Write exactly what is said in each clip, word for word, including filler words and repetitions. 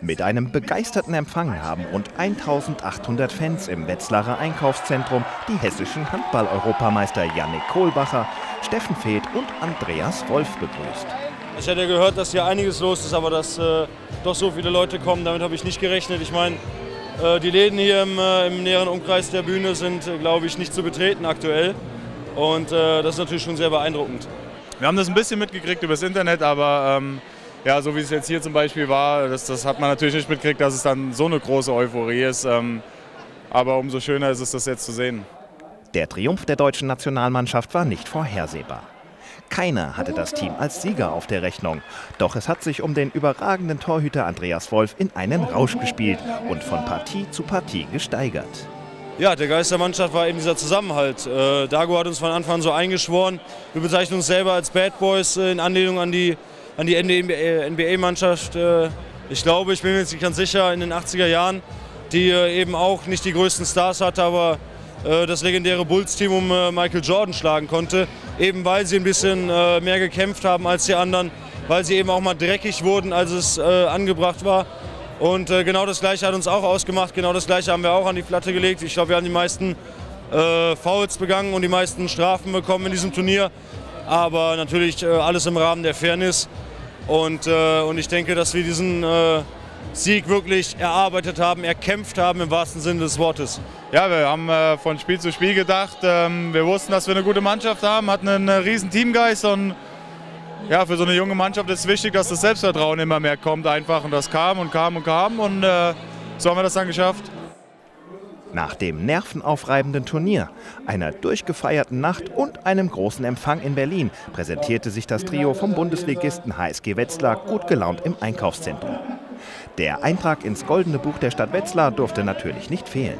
Mit einem begeisterten Empfang haben rund eintausendachthundert Fans im Wetzlarer Einkaufszentrum die hessischen Handball-Europameister Jannik Kohlbacher, Steffen Fäth und Andreas Wolf begrüßt. Ich hätte gehört, dass hier einiges los ist, aber dass äh, doch so viele Leute kommen, damit habe ich nicht gerechnet. Ich meine, äh, die Läden hier im, äh, im näheren Umkreis der Bühne sind, äh, glaube ich, nicht zu betreten aktuell. Und äh, das ist natürlich schon sehr beeindruckend. Wir haben das ein bisschen mitgekriegt über das Internet, aber ähm, ja, so wie es jetzt hier zum Beispiel war, das, das hat man natürlich nicht mitgekriegt, dass es dann so eine große Euphorie ist. Ähm, aber umso schöner ist es, das jetzt zu sehen. Der Triumph der deutschen Nationalmannschaft war nicht vorhersehbar. Keiner hatte das Team als Sieger auf der Rechnung. Doch es hat sich um den überragenden Torhüter Andreas Wolf in einen Rausch gespielt und von Partie zu Partie gesteigert. Ja, der Geist der Mannschaft war eben dieser Zusammenhalt. Äh, Dago hat uns von Anfang an so eingeschworen. Wir bezeichnen uns selber als Bad Boys äh, in Anlehnung an die, an die N B A-Mannschaft. Äh, ich glaube, ich bin mir jetzt nicht ganz sicher, in den achtziger Jahren, die äh, eben auch nicht die größten Stars hatte, aber äh, das legendäre Bulls-Team um äh, Michael Jordan schlagen konnte. Eben weil sie ein bisschen äh, mehr gekämpft haben als die anderen, weil sie eben auch mal dreckig wurden, als es äh, angebracht war. Und äh, genau das Gleiche hat uns auch ausgemacht, genau das Gleiche haben wir auch an die Platte gelegt. Ich glaube, wir haben die meisten äh, Fouls begangen und die meisten Strafen bekommen in diesem Turnier. Aber natürlich äh, alles im Rahmen der Fairness. Und, äh, und ich denke, dass wir diesen äh, Sieg wirklich erarbeitet haben, erkämpft haben im wahrsten Sinne des Wortes. Ja, wir haben äh, von Spiel zu Spiel gedacht. Ähm, wir wussten, dass wir eine gute Mannschaft haben, hatten einen äh, riesen Teamgeist. Und ja, für so eine junge Mannschaft ist es wichtig, dass das Selbstvertrauen immer mehr kommt einfach, und das kam und kam und kam und äh, so haben wir das dann geschafft. Nach dem nervenaufreibenden Turnier, einer durchgefeierten Nacht und einem großen Empfang in Berlin präsentierte sich das Trio vom Bundesligisten H S G Wetzlar gut gelaunt im Einkaufszentrum. Der Eintrag ins Goldene Buch der Stadt Wetzlar durfte natürlich nicht fehlen.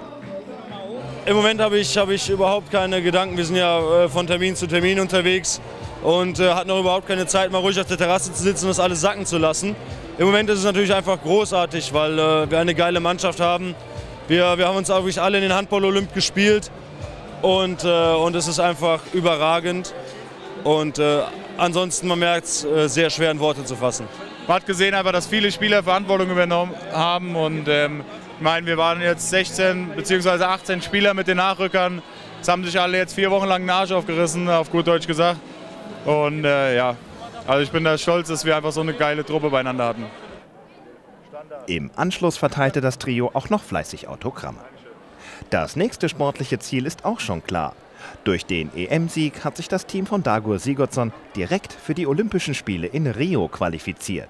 Im Moment habe ich, habe ich überhaupt keine Gedanken, wir sind ja äh, von Termin zu Termin unterwegs. Und äh, hat noch überhaupt keine Zeit, mal ruhig auf der Terrasse zu sitzen und das alles sacken zu lassen. Im Moment ist es natürlich einfach großartig, weil äh, wir eine geile Mannschaft haben. Wir, wir haben uns auch wirklich alle in den Handball-Olymp gespielt und, äh, und es ist einfach überragend. Und äh, ansonsten, man merkt es, äh, sehr schwer in Worte zu fassen. Man hat gesehen, aber, dass viele Spieler Verantwortung übernommen haben. Und ähm, ich meine, wir waren jetzt sechzehn bzw. achtzehn Spieler mit den Nachrückern. Es haben sich alle jetzt vier Wochen lang den Arsch aufgerissen, auf gut Deutsch gesagt. Und äh, ja, also ich bin da stolz, dass wir einfach so eine geile Truppe beieinander hatten. Im Anschluss verteilte das Trio auch noch fleißig Autogramme. Das nächste sportliche Ziel ist auch schon klar. Durch den E M-Sieg hat sich das Team von Dagur Sigurdsson direkt für die Olympischen Spiele in Rio qualifiziert.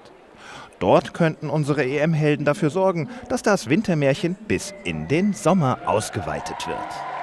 Dort könnten unsere E M-Helden dafür sorgen, dass das Wintermärchen bis in den Sommer ausgeweitet wird.